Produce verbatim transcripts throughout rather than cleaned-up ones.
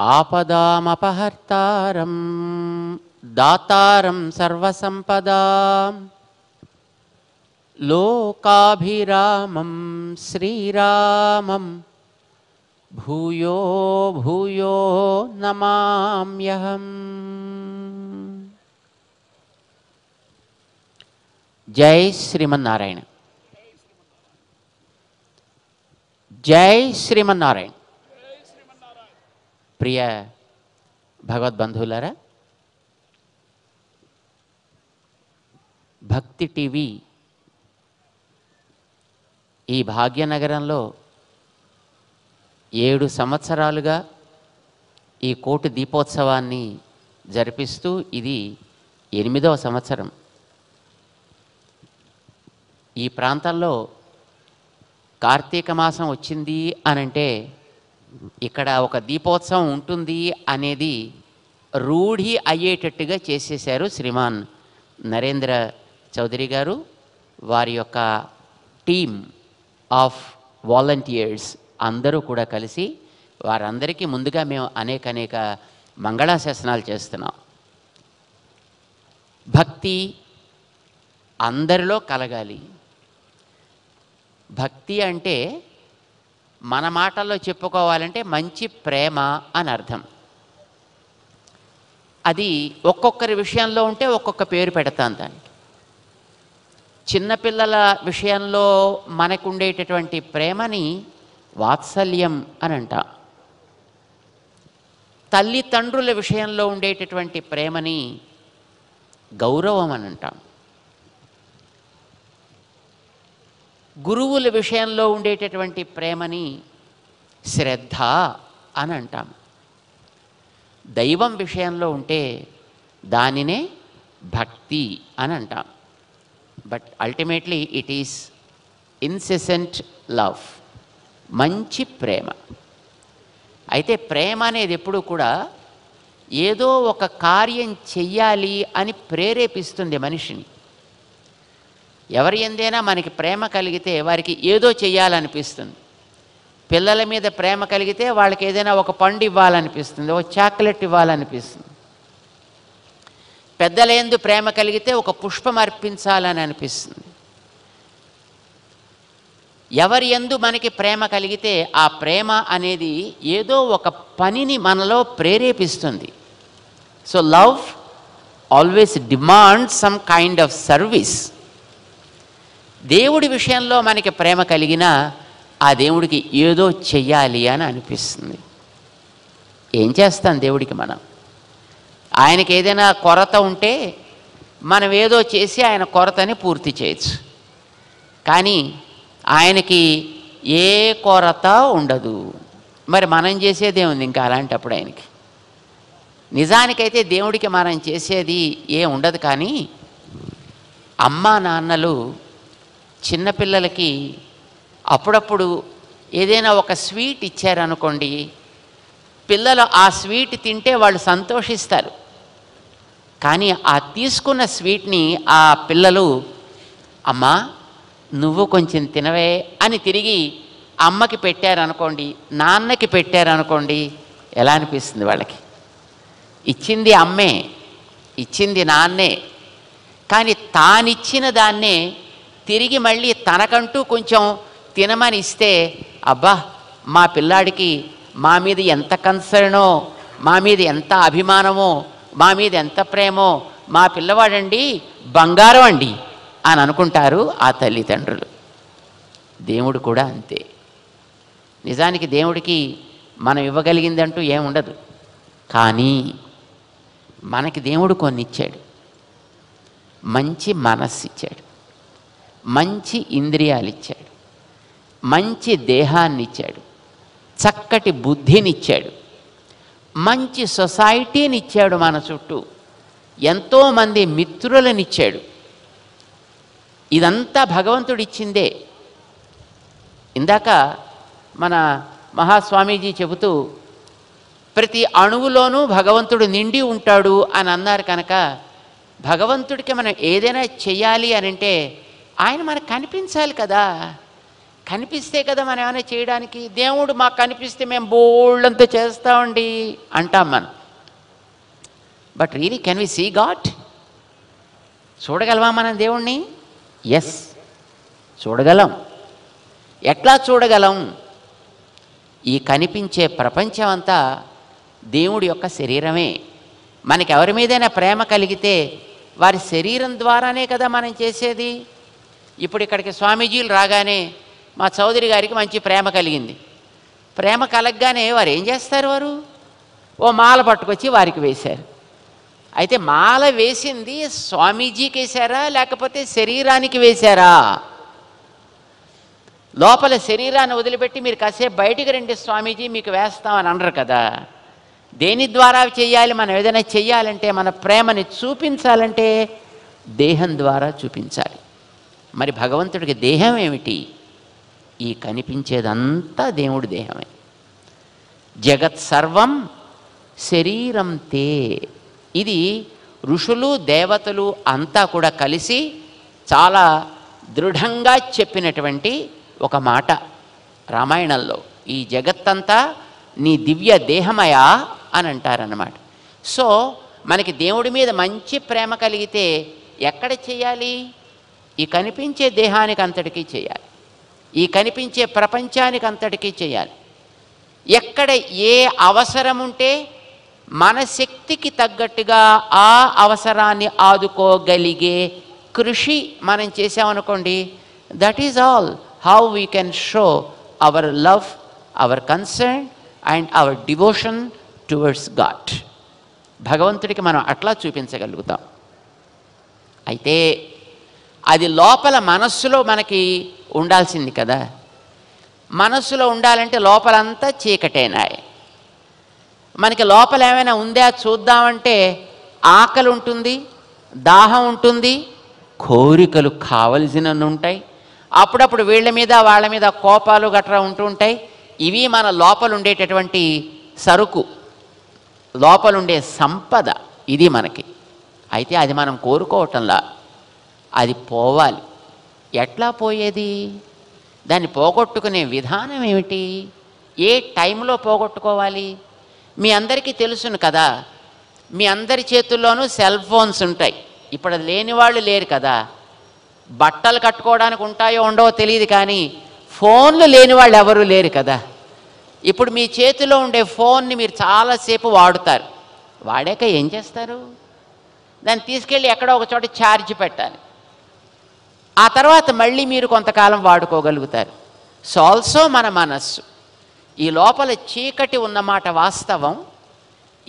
आपदामपहर्तारं दातारं सर्वसंपदां लोकाभिरामं श्रीरामं भूयो भूयो नमाम्यहम्। जय श्रीमन्नारायण, जय श्रीमन्नारायण। प्रिय भगवत बंधुलारा, भक्ति टीवी ఈ భాగ్యనగరంలో ఏడు సంవత్సరాలుగా ఈ కోటి దీపోత్సవాన్ని జరిపిస్తూ ఇది ఎనిమిదవ సంవత్సరం। ఈ ప్రాంతంలో కార్తీక మాసం వచ్చింది అనంటే ఇక్కడ ఒక దీపోత్సవం ఉంటుంది అనేది రూఢి అయ్యేటట్టుగా చేసేశారు శ్రీమాన్ నరేంద్ర చౌదరి గారు, వారి యొక్క టీమ్ ఆఫ్ వాలంటీర్స్ అందరూ కూడా కలిసి. వారందరికీ ముందుగా మేము అనేక అనేక మంగళాశాసనాలు చేస్తున్నాం. భక్తి అందరిలో కలగాలి. భక్తి అంటే మన మాటల్లో చెప్పుకోవాలంటే మంచి ప్రేమ అని అర్థం. అది ఒక్కొక్కరి విషయంలో ఉంటే ఒక్కొక్క పేరు పెడతాం దానికి. చిన్నపిల్లల విషయంలో మనకు ఉండేటటువంటి ప్రేమని వాత్సల్యం అని అంటాం. తల్లిదండ్రుల విషయంలో ఉండేటటువంటి ప్రేమని గౌరవం అని అంటాం. గురువుల విషయంలో ఉండేటటువంటి ప్రేమని శ్రద్ధ అని అంటాం. దైవం విషయంలో ఉంటే దానినే భక్తి అని అంటాం. But ultimately it is incessant love, మంచి ప్రేమ. అయితే ప్రేమ అనేది ఎప్పుడూ కూడా ఏదో ఒక కార్యం చెయ్యాలి అని ప్రేరేపిస్తుంది మనిషిని. ఎవరి ఎందైనా మనకి ప్రేమ కలిగితే వారికి ఏదో చెయ్యాలనిపిస్తుంది. పిల్లల మీద ప్రేమ కలిగితే వాళ్ళకి ఏదైనా ఒక పండు ఇవ్వాలనిపిస్తుంది, ఒక చాక్లెట్ ఇవ్వాలనిపిస్తుంది. పెద్దలందు ప్రేమ కలిగితే ఒక పుష్పం అర్పించాలని అనిపిస్తుంది. ఎవరి ఎందు మనకి ప్రేమ కలిగితే ఆ ప్రేమ అనేది ఏదో ఒక పనిని మనలో ప్రేరేపిస్తుంది. So love always demands some kind of service. దేవుడి విషయంలో మనకి ప్రేమ కలిగినా ఆ దేవుడికి ఏదో చెయ్యాలి అని అనిపిస్తుంది. ఏం చేస్తాం దేవుడికి మనం? ఆయనకి ఏదైనా కొరత ఉంటే మనం ఏదో చేసి ఆయన కొరతని పూర్తి చేయొచ్చు. కానీ ఆయనకి ఏ కొరత ఉండదు. మరి మనం చేసేదే ఉంది ఇంకా అలాంటప్పుడు ఆయనకి? నిజానికైతే దేవుడికి మనం చేసేది ఏ ఉండదు. కానీ అమ్మా నాన్నలు చిన్నపిల్లలకి అప్పుడప్పుడు ఏదైనా ఒక స్వీట్ ఇచ్చారనుకోండి, పిల్లలు ఆ స్వీట్ తింటే వాళ్ళు సంతోషిస్తారు. కానీ ఆ తీసుకున్న స్వీట్ని ఆ పిల్లలు, అమ్మా నువ్వు కొంచెం తినవే అని తిరిగి అమ్మకి పెట్టారనుకోండి, నాన్నకి పెట్టారనుకోండి, ఎలా అనిపిస్తుంది వాళ్ళకి? ఇచ్చింది అమ్మే, ఇచ్చింది నాన్నే, కానీ తానిచ్చిన దాన్నే తిరిగి మళ్ళీ తనకంటూ కొంచెం తినమని ఇస్తే, అబ్బా మా పిల్లాడికి మా మీద ఎంత కన్సర్నో, మా మీద ఎంత అభిమానమో, మా మీద ఎంత ప్రేమో, మా పిల్లవాడండి బంగారం అండి అని అనుకుంటారు ఆ తల్లిదండ్రులు. దేవుడు కూడా అంతే. నిజానికి దేవుడికి మనం ఇవ్వగలిగిందంటూ ఏముండదు. కానీ మనకి దేవుడు కొన్ని ఇచ్చాడు. మంచి మనస్సు ఇచ్చాడు, మంచి ఇంద్రియాలు ఇచ్చాడు, మంచి దేహాన్ని ఇచ్చాడు, చక్కటి బుద్ధినిచ్చాడు, మంచి సొసైటీని ఇచ్చాడు, మన చుట్టూ ఎంతోమంది మిత్రులనిచ్చాడు. ఇదంతా భగవంతుడిచ్చిందే. ఇందాక మన మహాస్వామీజీ చెబుతూ ప్రతి అణువులోనూ భగవంతుడు నిండి ఉంటాడు అని అన్నారు. కనుక భగవంతుడికి మనం ఏదైనా చేయాలి అనంటే ఆయన మనకు కనిపించాలి కదా. కనిపిస్తే కదా మనం ఏమైనా చేయడానికి. దేవుడు మాకు కనిపిస్తే మేము బోల్డ్ అంతా చేస్తామండి అంటాం మనం. But really can we see God? చూడగలవా మనం దేవుణ్ణి? ఎస్, చూడగలం. ఎట్లా చూడగలం? ఈ కనిపించే ప్రపంచం అంతా దేవుడి యొక్క శరీరమే. మనకి ఎవరి మీదైనా ప్రేమ కలిగితే వారి శరీరం ద్వారానే కదా మనం చేసేది. ఇప్పుడు ఇక్కడికి స్వామీజీలు రాగానే మా చౌదరి గారికి మంచి ప్రేమ కలిగింది. ప్రేమ కలగగానే వారు ఏం చేస్తారు? వారు ఓ మాల పట్టుకొచ్చి వారికి వేశారు. అయితే మాల వేసింది స్వామీజీకి వేశారా లేకపోతే శరీరానికి వేశారా? లోపల శరీరాన్ని వదిలిపెట్టి మీరు కాసేపు బయటికి రండి స్వామీజీ మీకు వేస్తామని అనరు కదా. దేని ద్వారా చేయాలి? మనం ఏదైనా చెయ్యాలంటే, మన ప్రేమని చూపించాలంటే దేహం ద్వారా చూపించాలి. మరి భగవంతుడికి దేహం ఏమిటి? ఈ కనిపించేదంతా దేవుడి దేహమే. జగత్ సర్వం శరీరం తే. ఇది ఋషులు దేవతలు అంతా కూడా కలిసి చాలా దృఢంగా చెప్పినటువంటి ఒక మాట రామాయణంలో. ఈ జగత్తంతా నీ దివ్య దేహమయా అని అంటారన్నమాట. సో మనకి దేవుడి మీద మంచి ప్రేమ కలిగితే ఎక్కడ చేయాలి? ఈ కనిపించే దేహానికి అంతటికీ చేయాలి, ఈ కనిపించే ప్రపంచానికి అంతటికీ చేయాలి. ఎక్కడ ఏ అవసరం ఉంటే మన శక్తికి తగ్గట్టుగా ఆ అవసరాన్ని ఆదుకోగలిగే కృషి మనం చేసామనుకోండి, that is all how we can show our love, our concern and our devotion towards God. భగవంతుడికి మనం అట్లా చూపించగలుగుతాం. అయితే అది లోపల మనస్సులో మనకి ఉండాల్సింది కదా. మనస్సులో ఉండాలంటే లోపలంతా చీకటేనాయి. మనకి లోపల ఏమైనా ఉందా చూద్దామంటే ఆకలి ఉంటుంది, దాహం ఉంటుంది, కోరికలు కావలసినవి ఉంటాయి. అప్పుడప్పుడు వీళ్ళ మీద వాళ్ళ మీద కోపాలు గట్రా ఉంటూ ఉంటాయి. ఇవి మన లోపల ఉండేటటువంటి సరుకు, లోపలుండే సంపద ఇది మనకి. అయితే అది మనం కోరుకోవటంలా, అది పోవాలి. ఎట్లా పోయేది? దాన్ని పోగొట్టుకునే విధానం ఏమిటి? ఏ టైంలో పోగొట్టుకోవాలి? మీ అందరికీ తెలుసును కదా, మీ అందరి చేతుల్లోనూ సెల్ ఫోన్స్ ఉంటాయి. ఇప్పుడు లేని వాళ్ళు లేరు కదా. బట్టలు కట్టుకోవడానికి ఉంటాయో ఉండవో తెలియదు కానీ ఫోన్లు లేని వాళ్ళు ఎవరూ లేరు కదా. ఇప్పుడు మీ చేతిలో ఉండే ఫోన్ని మీరు చాలాసేపు వాడుతారు. వాడాక ఏం చేస్తారు? దాన్ని తీసుకెళ్ళి ఎక్కడో ఒక చోట ఛార్జ్ పెట్టాలి. ఆ తర్వాత మళ్ళీ మీరు కొంతకాలం వాడుకోగలుగుతారు. సో ఆల్సో మన మనస్సు, ఈ లోపల చీకటి ఉన్నమాట వాస్తవం.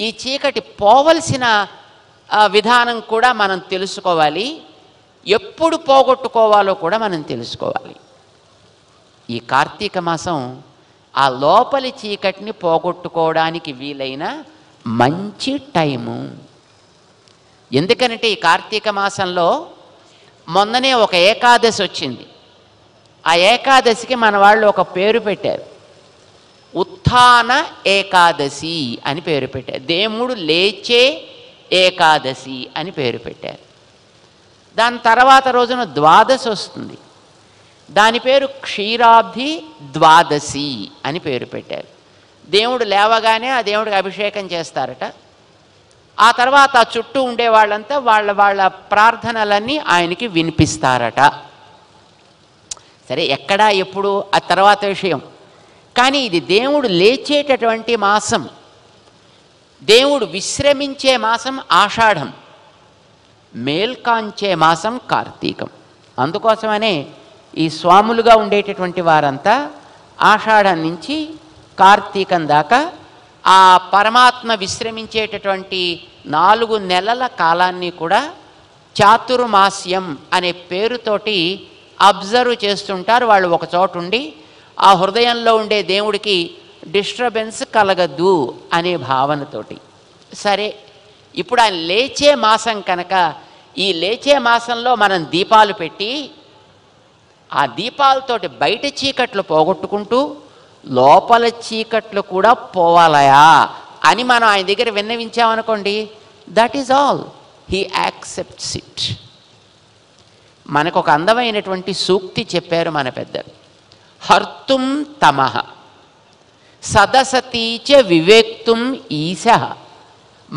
ఈ చీకటి పోవలసిన విధానం కూడా మనం తెలుసుకోవాలి. ఎప్పుడు పోగొట్టుకోవాలో కూడా మనం తెలుసుకోవాలి. ఈ కార్తీక మాసం ఆ లోపలి చీకటిని పోగొట్టుకోవడానికి వీలైన మంచి టైము. ఎందుకంటే ఈ కార్తీక మాసంలో మొన్ననే ఒక ఏకాదశి వచ్చింది. ఆ ఏకాదశికి మన వాళ్ళు ఒక పేరు పెట్టారు, ఉత్థాన ఏకాదశి అని పేరు పెట్టారు. దేవుడు లేచే ఏకాదశి అని పేరు పెట్టారు. దాని తర్వాత రోజున ద్వాదశి వస్తుంది, దాని పేరు క్షీరాబ్ధి ద్వాదశి అని పేరు పెట్టారు. దేవుడు లేవగానే ఆ దేవుడికి అభిషేకం చేస్తారట. ఆ తర్వాత ఆ చుట్టూ ఉండేవాళ్ళంతా వాళ్ళ వాళ్ళ ప్రార్థనలన్నీ ఆయనకి వినిపిస్తారట. సరే, ఎక్కడా ఎప్పుడు ఆ తర్వాత విషయం. కానీ ఇది దేవుడు లేచేటటువంటి మాసం, దేవుడు విశ్రమించే మాసం ఆషాఢం, మేల్కాంచే మాసం కార్తీకం. అందుకోసమనే ఈ స్వాములుగా ఉండేటటువంటి వారంతా ఆషాఢం నుంచి కార్తీకం దాకా ఆ పరమాత్మ విశ్రమించేటటువంటి నాలుగు నెలల కాలాన్ని కూడా చాతుర్మాస్యం అనే పేరుతోటి అబ్జర్వ్ చేస్తుంటారు. వాళ్ళు ఒక చోటు ఉండి ఆ హృదయంలో ఉండే దేవుడికి డిస్టర్బెన్స్ కలగద్దు అనే భావనతోటి. సరే, ఇప్పుడు ఆయన లేచే మాసం కనుక ఈ లేచే మాసంలో మనం దీపాలు పెట్టి ఆ దీపాలతోటి బయట చీకట్లు పోగొట్టుకుంటూ లోపల చీకట్లు కూడా పోవాలయా అని మనం ఆయన దగ్గర విన్నవించామనుకోండి, that is all, he accepts it. మనకు ఒక అందమైనటువంటి సూక్తి చెప్పారు మన పెద్దలు, हर्तुम तमः सदसती च विवेक्तुम ईसः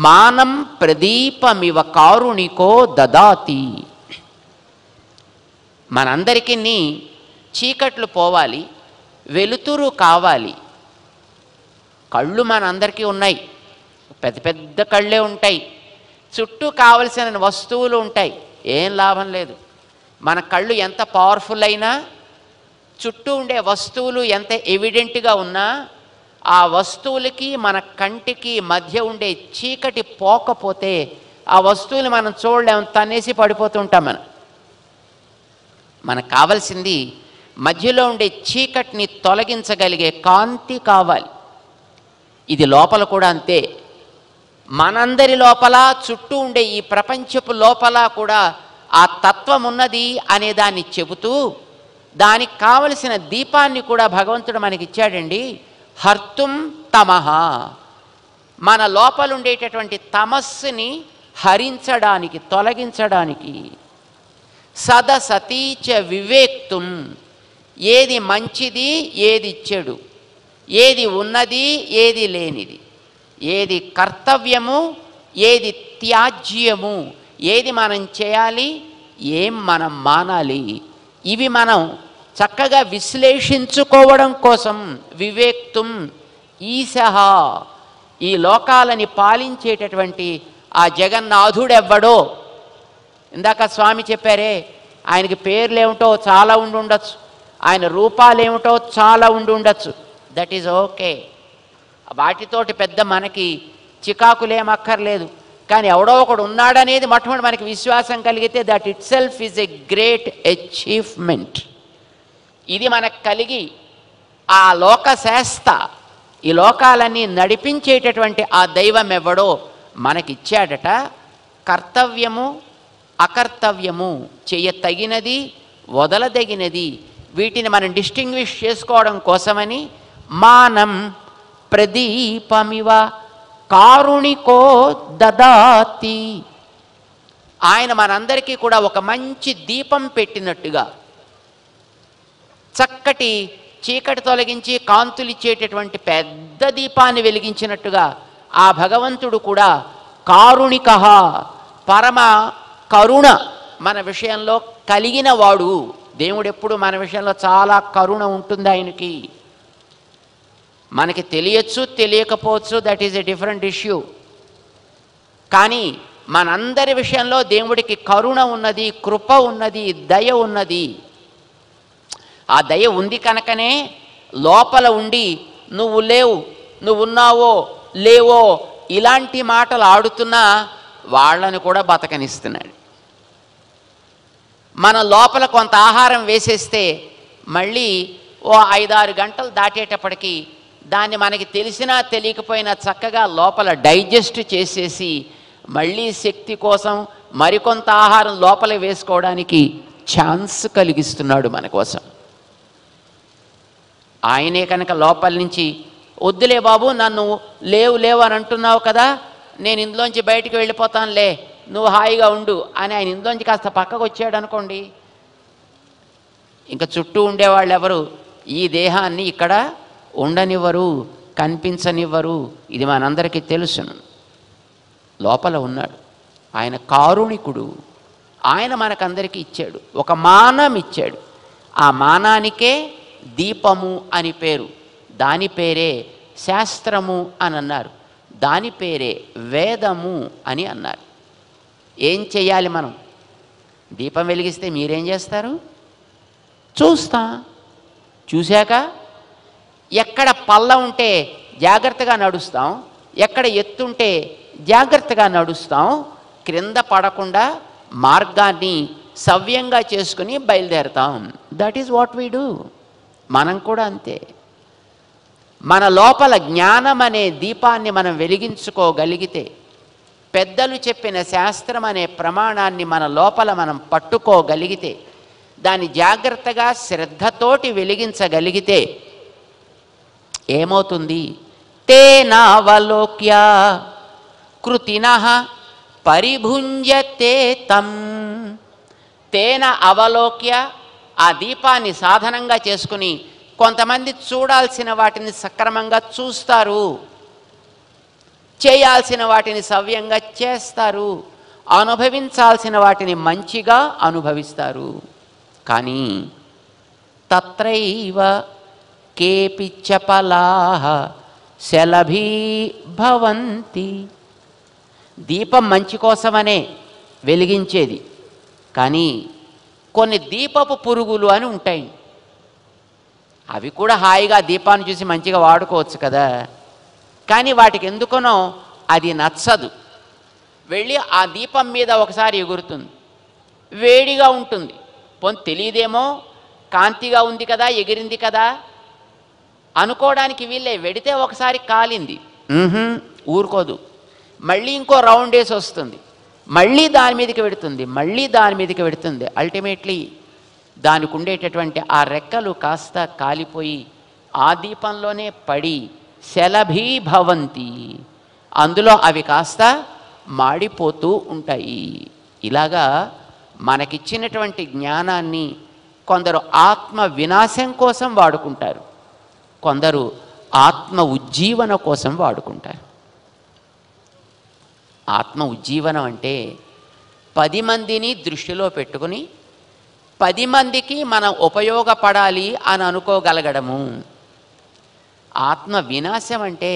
मानं प्रदीपमिव कारुणिको ददाति। మనందరికీ చీకట్లు పోవాలి, వెలుతురు కావాలి. కళ్ళు మనందరికీ ఉన్నాయి, పెద్ద పెద్ద కళ్ళే ఉంటాయి, చుట్టూ కావాల్సిన వస్తువులు ఉంటాయి, ఏం లాభం లేదు. మన కళ్ళు ఎంత పవర్ఫుల్ అయినా, చుట్టూ ఉండే వస్తువులు ఎంత ఎవిడెంట్గా ఉన్నా, ఆ వస్తువులకి మన కంటికి మధ్య ఉండే చీకటి పోకపోతే ఆ వస్తువులు మనం చూడలేం, తనేసి పడిపోతుంటాం. మనం మనకు కావాల్సింది మధ్యలో ఉండే చీకటిని తొలగించగలిగే కాంతి కావాలి. ఇది లోపల కూడా అంతే, మనందరి లోపల, చుట్టూ ఉండే ఈ ప్రపంచపు లోపల కూడా ఆ తత్వం ఉన్నది అనేదాన్ని చెబుతూ దానికి కావలసిన దీపాన్ని కూడా భగవంతుడు మనకిచ్చాడండి. హర్తుం తమః, మన లోపల ఉండేటటువంటి తమస్సుని హరించడానికి, తొలగించడానికి. సదసతి చ వివేక్తుం, ఏది మంచిది ఏది చెడు, ఏది ఉన్నది ఏది లేనిది, ఏది కర్తవ్యము ఏది త్యాజ్యము, ఏది మనం చేయాలి ఏం మనం మానాలి, ఇవి మనం చక్కగా విశ్లేషించుకోవడం కోసం వివేక్తుం ఈశః, ఈ లోకాలని పాలించేటటువంటి ఆ జగన్నాథుడెవ్వడో. ఇందాక స్వామి చెప్పారే, ఆయనకి పేర్లేమిటో చాలా ఉండి ఉండొచ్చు, ఆయన రూపాలేమిటో చాలా ఉండి ఉండొచ్చు, దట్ ఈజ్ ఓకే, వాటితోటి పెద్ద మనకి చికాకులేమక్కర్లేదు. కానీ ఎవడో ఒకడు ఉన్నాడనేది మొట్టమొదటి మనకి విశ్వాసం కలిగితే that itself is a great achievement. ఇది మనకు కలిగి ఆ లోక శాస్త, ఈ లోకాలన్నీ నడిపించేటటువంటి ఆ దైవం ఎవడో మనకిచ్చాడట కర్తవ్యము అకర్తవ్యము, చేయతగినది వదలదగినది, వీటిని మనం డిస్టింగ్విష్ చేసుకోవడం కోసమని మానం ప్రదీపమివ కారుణికో దదాతి. ఆయన మనందరికీ కూడా ఒక మంచి దీపం పెట్టినట్టుగా, చక్కటి చీకటి తొలగించి కాంతులిచ్చేటటువంటి పెద్ద దీపాన్ని వెలిగించినట్టుగా ఆ భగవంతుడు కూడా కారుణికః, పరమ కరుణ మన విషయంలో కలిగిన వాడు. దేవుడు ఎప్పుడు మన విషయంలో చాలా కరుణ ఉంటుంది ఆయనకి. మనకి తెలియచ్చు తెలియకపోవచ్చు, that is a different issue. కానీ మనందరి విషయంలో దేవుడికి కరుణ ఉన్నది, కృప ఉన్నది, దయ ఉన్నది. ఆ దయ ఉంది కనుకనే లోపల ఉండి నువ్వు లేవు, నువ్వున్నావో లేవో ఇలాంటి మాటలు ఆడుతున్నా వాళ్ళని కూడా బతకనిస్తున్నాడు. మన లోపల కొంత ఆహారం వేసేస్తే మళ్ళీ ఓ ఐదారు గంటలు దాటేటప్పటికీ దాన్ని మనకి తెలిసినా తెలియకపోయినా చక్కగా లోపల డైజెస్ట్ చేసేసి మళ్ళీ శక్తి కోసం మరికొంత ఆహారం లోపల వేసుకోవడానికి ఛాన్స్ కలిగిస్తున్నాడు మన కోసం. ఆయనే కనుక లోపల నుంచి వద్దులే బాబు, నన్ను లేవు లేవు అని అంటున్నావు కదా, నేను ఇందులోంచి బయటికి వెళ్ళిపోతానులే, నువ్వు హాయిగా ఉండు అని ఆయన ఇందులోంచి కాస్త పక్కకు వచ్చాడు అనుకోండి, ఇంకా చుట్టూ ఉండేవాళ్ళు ఎవరు ఈ దేహాన్ని ఇక్కడ ఉండనివ్వరు, కనిపించనివ్వరు. ఇది మనందరికీ తెలుసును, లోపల ఉన్నాడు ఆయన కారుణికుడు. ఆయన మనకందరికీ ఇచ్చాడు ఒక మానం ఇచ్చాడు, ఆ మానానికే దీపము అని పేరు, దాని పేరే శాస్త్రము అని అన్నారు, దాని పేరే వేదము అని అన్నారు. ఏం చేయాలి మనం? దీపం వెలిగిస్తే మీరేం చేస్తారు? చూస్తా, చూశాక ఎక్కడ పళ్ళ ఉంటే జాగ్రత్తగా నడుస్తాం, ఎక్కడ ఎత్తుంటే జాగ్రత్తగా నడుస్తాం, క్రింద పడకుండా మార్గాన్ని సవ్యంగా చేసుకుని బయలుదేరుతాం. That is what we do. మనం కూడా అంతే, మన లోపల జ్ఞానం అనే దీపాన్ని మనం వెలిగించుకోగలిగితే, పెద్దలు చెప్పిన శాస్త్రం అనే ప్రమాణాన్ని మన లోపల మనం పట్టుకోగలిగితే, దాన్ని జాగ్రత్తగా శ్రద్ధతోటి వెలిగించగలిగితే ఏమవుతుంది? తేనావలోక్య కృతినః పరిభుంజతే తం. తేన అవలోక్య, ఆ దీపాన్ని సాధనంగా చేసుకుని కొంతమంది చూడాల్సిన వాటిని సక్రమంగా చూస్తారు, చేయాల్సిన వాటిని సవ్యంగా చేస్తారు, అనుభవించాల్సిన వాటిని మంచిగా అనుభవిస్తారు. కానీ తత్రైవ కేపి చపలాః శలభీ భవంతి. దీపం మంచి కోసమనే వెలిగించేది, కానీ కొన్ని దీపపు పురుగులు అని ఉంటాయి, అవి కూడా హాయిగా దీపాన్ని చూసి మంచిగా వాడుకోవచ్చు కదా. కానీ వాటికి ఎందుకనో అది నచ్చదు, వెళ్ళి ఆ దీపం మీద ఒకసారి ఎగురుతుంది, వేడిగా ఉంటుంది, పొంత తెలియదేమో, కాంతిగా ఉంది కదా ఎగిరింది కదా అనుకోవడానికి వీళ్ళే. వెడితే ఒకసారి కాలింది, ఊరుకోదు, మళ్ళీ ఇంకో రౌండ్ వేసి వస్తుంది, మళ్ళీ దాని మీదకి వెడుతుంది, మళ్ళీ దాని మీదకి వెడుతుంది. అల్టిమేట్లీ దానికి ఉండేటటువంటి ఆ రెక్కలు కాస్త కాలిపోయి ఆ దీపంలోనే పడి శలభీభవంతి, అందులో అవి కాస్త మాడిపోతూ ఉంటాయి. ఇలాగా మనకిచ్చినటువంటి జ్ఞానాన్ని కొందరు ఆత్మ వినాశం కోసం వాడుకుంటారు, కొందరు ఆత్మ ఉజ్జీవన కోసం వాడుకుంటారు. ఆత్మ ఉజ్జీవనం అంటే పది మందిని దృష్టిలో పెట్టుకుని పది మందికి మనం ఉపయోగపడాలి అని అనుకోగలగడము. ఆత్మ వినాశం అంటే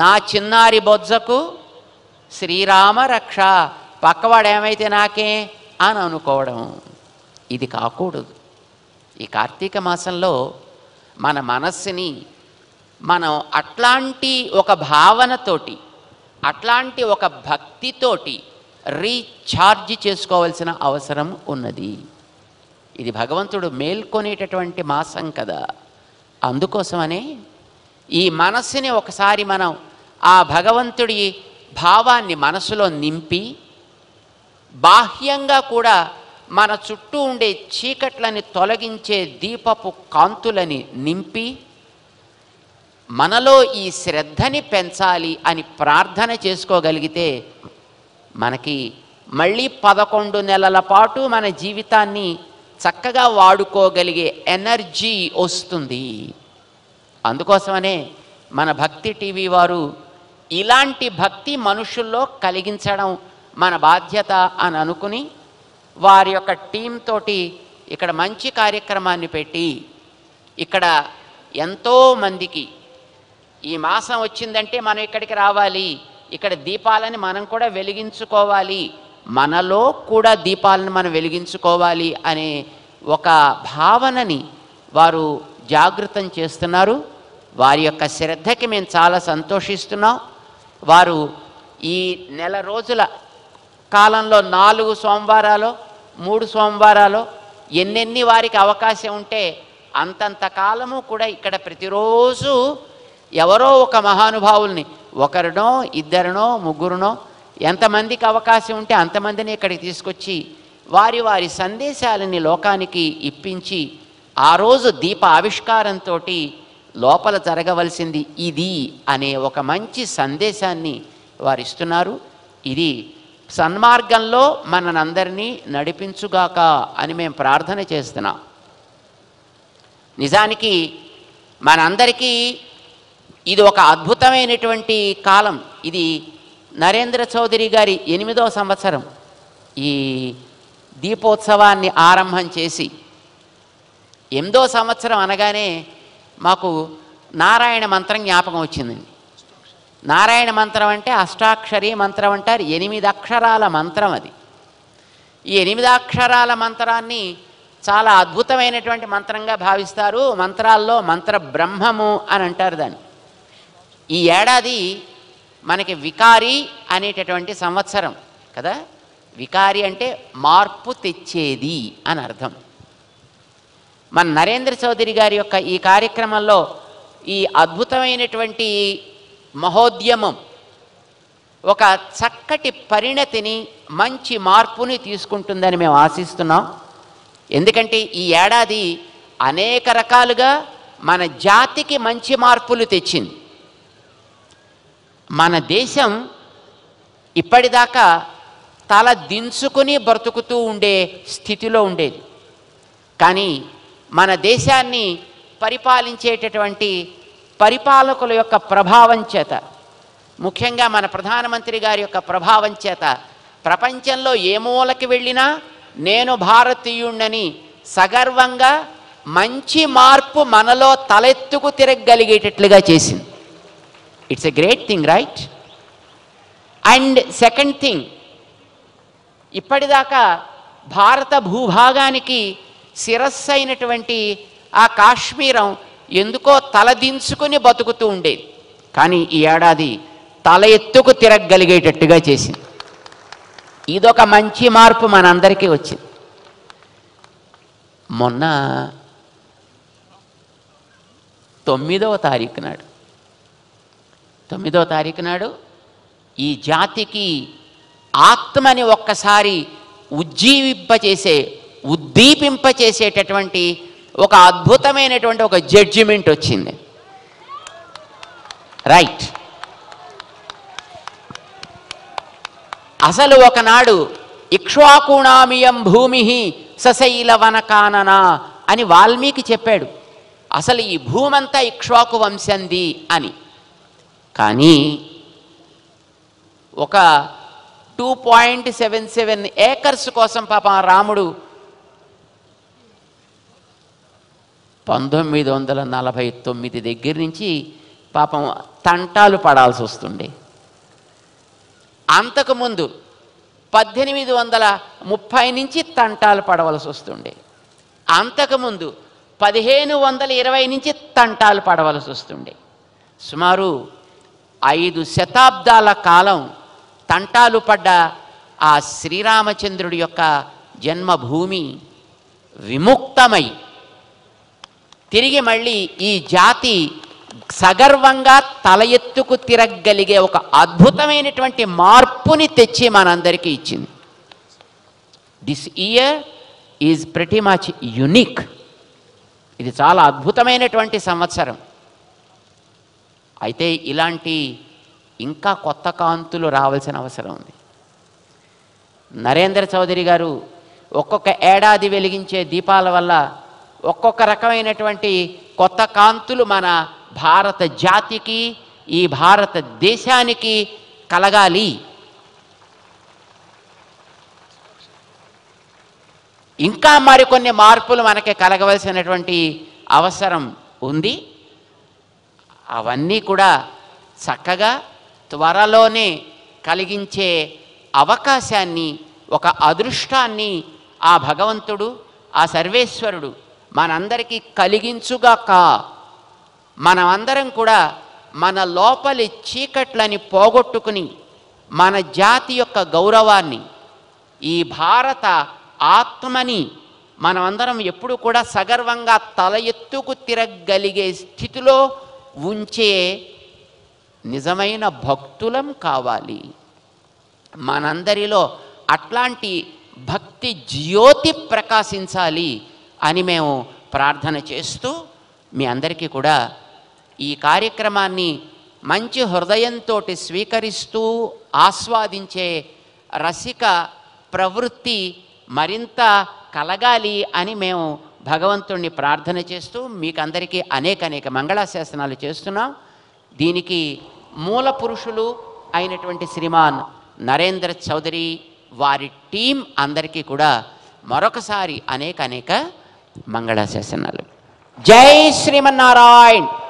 నా చిన్నారి బొజ్జకు శ్రీరామ రక్ష, పక్కవాడు ఏమైతే నాకే అని అనుకోవడం, ఇది కాకూడదు. ఈ కార్తీక మాసంలో మన మనస్సుని మనం అట్లాంటి ఒక భావనతోటి, అట్లాంటి ఒక భక్తితోటి రీఛార్జ్ చేసుకోవాల్సిన అవసరం ఉన్నది. ఇది భగవంతుడు మేల్కొనేటటువంటి మాసం కదా, అందుకోసమనే ఈ మనస్సుని ఒకసారి మనం ఆ భగవంతుడి భావాన్ని మనసులో నింపి బాహ్యంగా కూడా మన చుట్టూ ఉండే చీకట్లని తొలగించే దీపపు కాంతులని నింపి మనలో ఈ శ్రద్ధని పెంచాలి అని ప్రార్థన చేసుకోగలిగితే మనకి మళ్ళీ పదకొండు నెలల పాటు మన జీవితాన్ని చక్కగా వాడుకోగలిగే ఎనర్జీ వస్తుంది. అందుకోసమనే మన భక్తి టీవీ వారు ఇలాంటి భక్తి మనుషుల్లో కలిగించడం మన బాధ్యత అని అనుకుని వారి యొక్క టీం తోటి ఇక్కడ మంచి కార్యక్రమాన్ని పెట్టి ఇక్కడ ఎంతోమందికి ఈ మాసం వచ్చిందంటే మనం ఇక్కడికి రావాలి, ఇక్కడ దీపాలని మనం కూడా వెలిగించుకోవాలి, మనలో కూడా దీపాలను మనం వెలిగించుకోవాలి అనే ఒక భావనని వారు జాగృతం చేస్తున్నారు. వారి యొక్క శ్రద్ధకి మేము చాలా సంతోషిస్తున్నాం. వారు ఈ నెల రోజుల కాలంలో నాలుగు సోమవారాలు మూడు సోమవారాలు ఎన్నెన్ని వారికి అవకాశం ఉంటే అంతంత కాలము కూడా ఇక్కడ ప్రతిరోజు ఎవరో ఒక మహానుభావుల్ని, ఒకరినో ఇద్దరినో ముగ్గురునో, ఎంతమందికి అవకాశం ఉంటే అంతమందిని ఇక్కడికి తీసుకొచ్చి వారి వారి సందేశాలని లోకానికి ఇప్పించి ఆ రోజు దీప ఆవిష్కారంతో లోపల జరగవలసింది ఇది అనే ఒక మంచి సందేశాన్ని వారు ఇస్తున్నారు. ఇది సన్మార్గంలో మనందరినీ నడిపించుగాక అని మేము ప్రార్థన చేస్తున్నాం. నిజానికి మనందరికీ ఇది ఒక అద్భుతమైనటువంటి కాలం. ఇది నరేంద్ర చౌదరి గారి ఎనిమిదవ సంవత్సరం ఈ దీపోత్సవాన్ని ఆరంభం చేసి. ఎనిమిదో సంవత్సరం అనగానే మాకు నారాయణ మంత్రం జ్ఞాపకం వచ్చిందండి. నారాయణ మంత్రం అంటే అష్టాక్షరీ మంత్రం అంటారు, ఎనిమిది అక్షరాల మంత్రం. అది ఈ ఎనిమిది అక్షరాల మంత్రాన్ని చాలా అద్భుతమైనటువంటి మంత్రంగా భావిస్తారు. మంత్రాల్లో మంత్ర బ్రహ్మము అని అంటారు దాన్ని. ఈ ఏడాది మనకి వికారి అనేటటువంటి సంవత్సరం కదా. వికారి అంటే మార్పు తెచ్చేది అని అర్థం. మన నరేంద్ర చౌదరి గారి యొక్క ఈ కార్యక్రమంలో ఈ అద్భుతమైనటువంటి మహోద్యమం ఒక చక్కటి పరిణతిని, మంచి మార్పుని తీసుకుంటుందని మేము ఆశిస్తున్నాం. ఎందుకంటే ఈ ఏడాది అనేక రకాలుగా మన జాతికి మంచి మార్పులు తెచ్చింది. మన దేశం ఇప్పటిదాకా తల దించుకుని బ్రతుకుతూ ఉండే స్థితిలో ఉండేది, కానీ మన దేశాన్ని పరిపాలించేటటువంటి పరిపాలకుల యొక్క ప్రభావం చేత, ముఖ్యంగా మన ప్రధానమంత్రి గారి యొక్క ప్రభావం చేత ప్రపంచంలో ఏ మూలకి వెళ్ళినా నేను భారతీయుణ్ణని సగర్వంగా మంచి మార్పు మనలో తలెత్తుకు తిరగగలిగేటట్లుగా చేసింది. It's a great thing, right? And second thing, ఇప్పటిదాకా భారత భూభాగానికి శిరస్సు అయినటువంటి ఆ కాశ్మీరం ఎందుకో తలదించుకుని బతుకుతూ ఉండేది, కానీ ఈ ఏడాది తల ఎత్తుకు తిరగగలిగేటట్టుగా చేసింది. ఇదొక మంచి మార్పు మనందరికీ వచ్చింది. మొన్న తొమ్మిదవ తారీఖు నాడు తొమ్మిదవ తారీఖు నాడు ఈ జాతికి ఆత్మని ఒక్కసారి ఉజ్జీవింపచేసే, ఉద్దీపింపచేసేటటువంటి ఒక అద్భుతమైనటువంటి ఒక జడ్జిమెంట్ వచ్చింది, రైట్? అసలు ఒకనాడు ఇక్ష్వాకుణామియం భూమి సశైల వనకాననా అని వాల్మీకి చెప్పాడు, అసలు ఈ భూమంతా ఇక్ష్వాకు వంశంది అని. కానీ ఒక two point seven seven acres కోసం పాప రాముడు పంతొమ్మిది వందల నలభై తొమ్మిది దగ్గర నుంచి పాపం తంటాలు పడాల్సి వస్తుండే. అంతకుముందు పద్దెనిమిది వందల ముప్పై నుంచి తంటాలు పడవలసి వస్తుండే. అంతకుముందు పదిహేను వందల ఇరవై నుంచి తంటాలు పడవలసి వస్తుండే. సుమారు ఐదు శతాబ్దాల కాలం తంటాలు పడ్డ ఆ శ్రీరామచంద్రుడి యొక్క జన్మభూమి విముక్తమై తిరిగి మళ్ళీ ఈ జాతి సగర్వంగా తల ఎత్తుకు తిరగలిగే ఒక అద్భుతమైనటువంటి మార్పుని తెచ్చి మనందరికీ ఇచ్చింది. This year is pretty much unique. ఇది చాలా అద్భుతమైనటువంటి సంవత్సరం. అయితే ఇలాంటి ఇంకా కొత్త కాంతులు రావాల్సిన అవసరం ఉంది. నరేంద్ర చౌదరి గారు ఒక్కొక్క ఏడాది వెలిగించే దీపాల వల్ల ఒక్కొక్క రకమైనటువంటి కొత్త కాంతులు మన భారత జాతికి, ఈ భారతదేశానికి కలగాలి. ఇంకా మరికొన్ని మార్పులు మనకి కలగవలసినటువంటి అవసరం ఉంది. అవన్నీ కూడా చక్కగా త్వరలోనే కలిగించే అవకాశాన్ని, ఒక అదృష్టాన్ని ఆ భగవంతుడు, ఆ సర్వేశ్వరుడు మనందరికీ కలిగించుగాక. మనమందరం కూడా మన లోపలి చీకట్లని పోగొట్టుకుని మన జాతి యొక్క గౌరవాన్ని, ఈ భారత ఆత్మని మనమందరం ఎప్పుడూ కూడా సగర్వంగా తల ఎత్తుకు తిరగలిగే స్థితిలో ఉంచే నిజమైన భక్తులం కావాలి. మనందరిలో అట్లాంటి భక్తి జ్యోతి ప్రకాశించాలి అని మేము ప్రార్థన చేస్తూ మీ అందరికీ కూడా ఈ కార్యక్రమాన్ని మంచి హృదయంతో స్వీకరిస్తూ ఆస్వాదించే రసిక ప్రవృత్తి మరింత కలగాలి అని మేము భగవంతుణ్ణి ప్రార్థన చేస్తూ మీకందరికీ అనేక అనేక మంగళాశాసనాలు చేస్తున్నాం. దీనికి మూల పురుషులు అయినటువంటి శ్రీమాన్ నరేంద్ర చౌదరి వారి టీం అందరికీ కూడా మరొకసారి అనేక అనేక మంగళాశాసనాలు. జై శ్రీమన్నారాయణ.